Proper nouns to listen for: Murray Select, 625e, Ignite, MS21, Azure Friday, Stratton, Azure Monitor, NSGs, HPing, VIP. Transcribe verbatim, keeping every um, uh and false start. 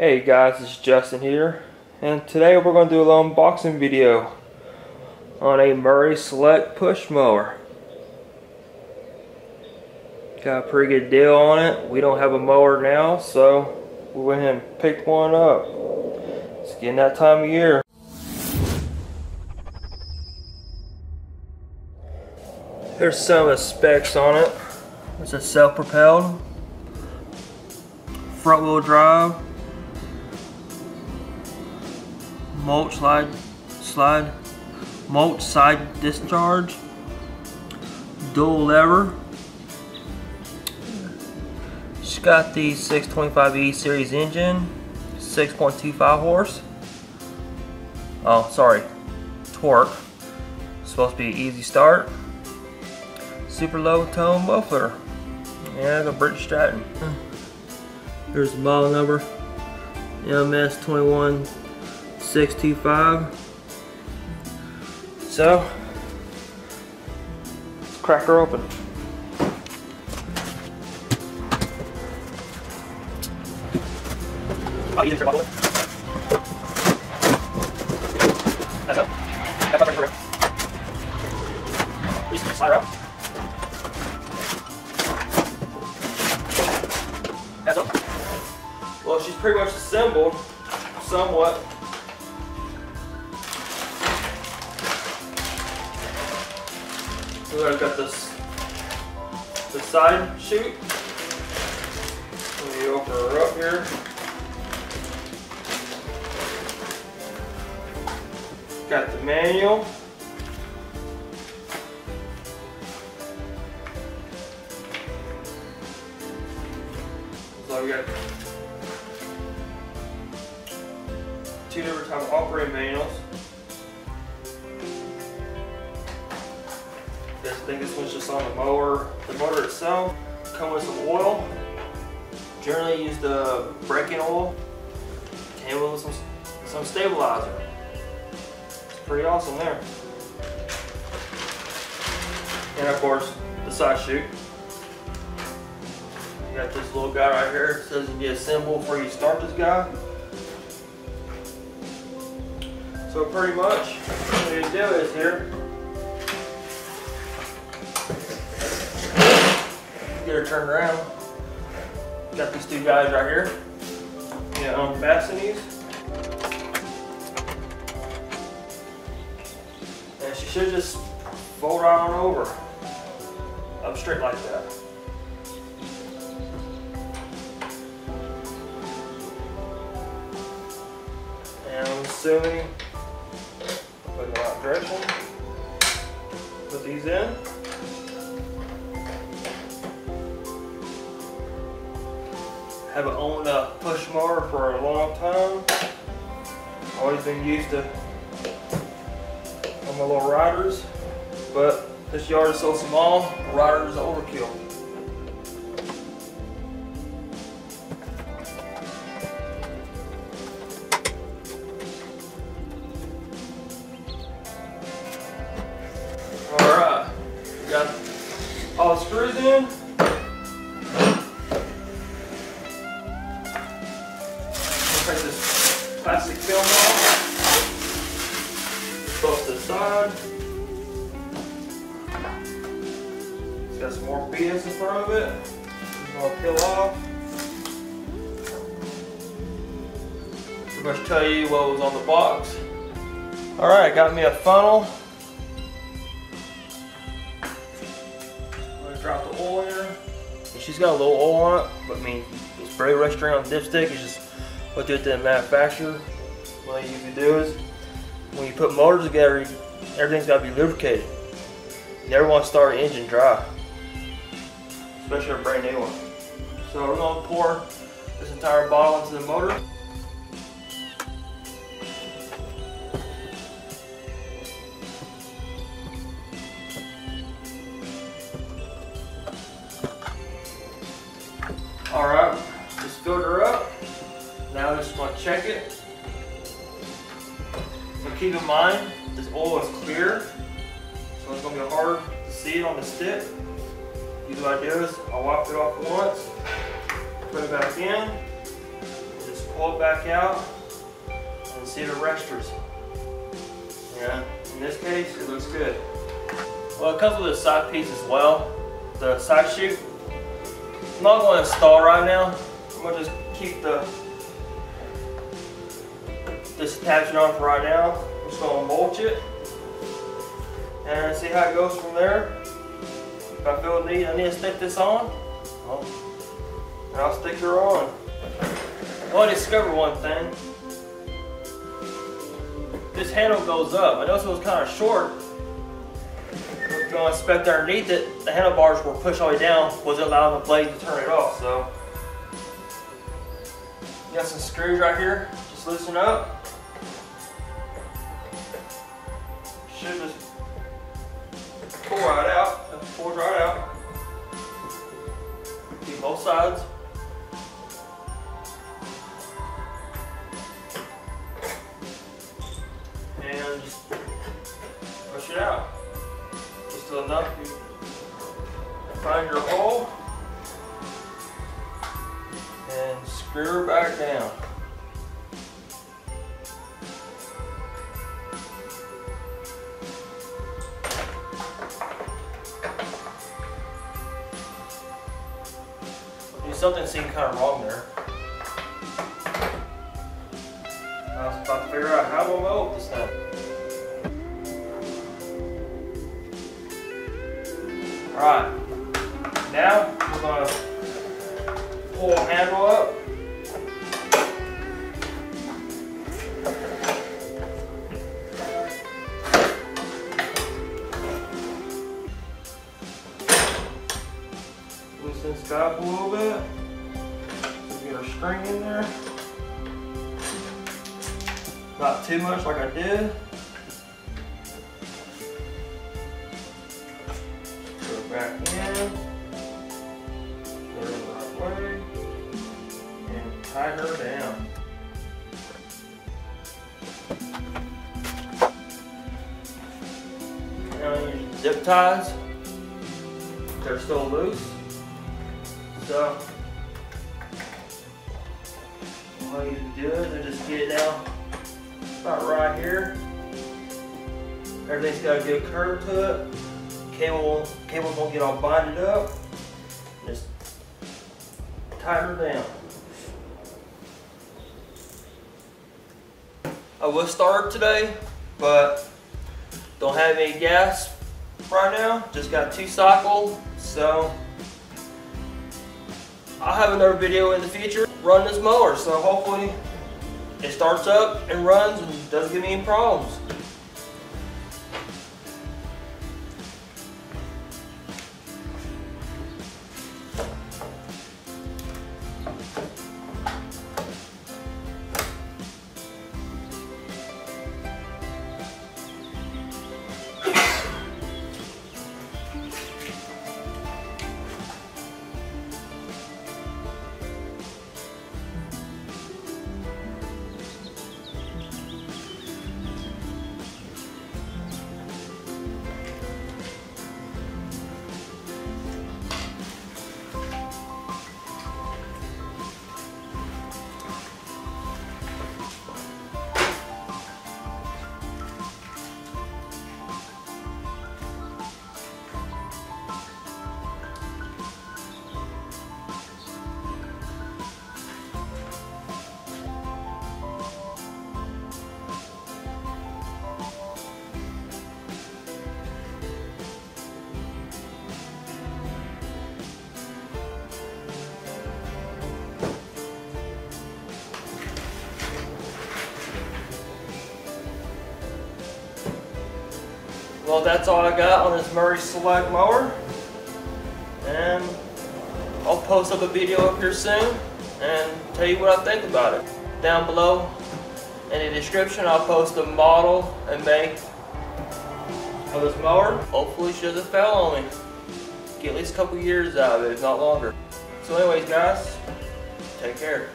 Hey guys, it's Justin here, and today we're going to do a little unboxing video on a Murray Select push mower. Got a pretty good deal on it. We don't have a mower now, so we went ahead and picked one up. It's getting that time of year. Here's some of the specs on it. It's a self-propelled, front wheel drive, mulch slide, slide, mulch side discharge, dual lever. She's got the six twenty-five E series engine, six point two five horse. Oh, sorry, torque. It's supposed to be an easy start. Super low tone muffler. Yeah, the British Stratton. Here's the model number, M S twenty-one. six twenty-five. So let's crack her open. Oh, you didn't bottle it. That's up. That's up right through. We just slide her out. That's up. Well, she's pretty much assembled somewhat. So I've got this the side chute. Let me open her up here. Got the manual. So we got two different type of operating manuals. I think this one's just on the mower. The motor itself comes with some oil. Generally use the braking oil and with some, some stabilizer. It's pretty awesome there. And of course, the side chute. You got this little guy right here. It says you need a symbol before you start this guy. So pretty much, what you do is here. Get her turned around. Got these two guys right here. You know, unfasten these. And she should just fold right on over. Up straight like that. And I'm assuming, put the right direction. Put these in. Haven't owned a push mower for a long time. Always been used to on my little riders, but this yard is so small, the rider is overkill. All right, we got all the screws in. Take this plastic film off, go to the side. It's got some more B S in front of it. It's all peel off. Pretty much tell you what was on the box. Alright, got me a funnel. I'm going to drop the oil in here. She's got a little oil on it, but I mean, it's pretty restrained on dipstick. It's just what they do to the manufacturer. What you can do is, when you put motors together, everything's got to be lubricated. You never want to start an engine dry, especially a brand new one. So we're going to pour this entire bottle into the motor. All right, just filled her up. Now I'm just going to check it. So keep in mind, this oil is clear, so it's going to be hard to see it on the stick. Usually what I do is, I'll wipe it off once, put it back in, and just pour float back out and see the resters. Yeah, in this case, it looks good. Well, it comes with a side piece as well, the side chute. I'm not going to install right now. I'm going to just keep the this attachment on for right now. I'm just going to bolt it and see how it goes from there. If I feel need, I need to stick this on, well, and I'll stick her on. Well, I discovered one thing. This handle goes up. I noticed it was kind of short. We're going to inspect underneath it. The handlebars were pushed all the way down. Was it allowing the blade to turn it off? So, got some screws right here. Just loosen up. Should just pull right out. Pull right out. Do both sides. And just push it out. Just enough you find your hole and screw back down. Something seemed kind of wrong there. I was about to figure out how I'm gonna open this now. Alright, now we're gonna pull the handle up. Loosen this up a little bit. Get our string in there. Not too much like I did. Go back in. Go the right way. And tie her down. Now you use zip ties. They're still loose. So all you do is just get it down. About right here. Everything's got a good curve to it. Cable, cable won't get all bonded up. Just tie her down. I was starved today, but don't have any gas right now. Just got two cycles, so I'll have another video in the future. Run this mower, so hopefully it starts up and runs and doesn't give me any problems. Well, that's all I got on this Murray Select mower, and I'll post up a video up here soon and tell you what I think about it. Down below in the description I'll post the model and make of this mower. Hopefully she doesn't fail on me. Get at least a couple years out of it, if not longer. So anyways guys, take care.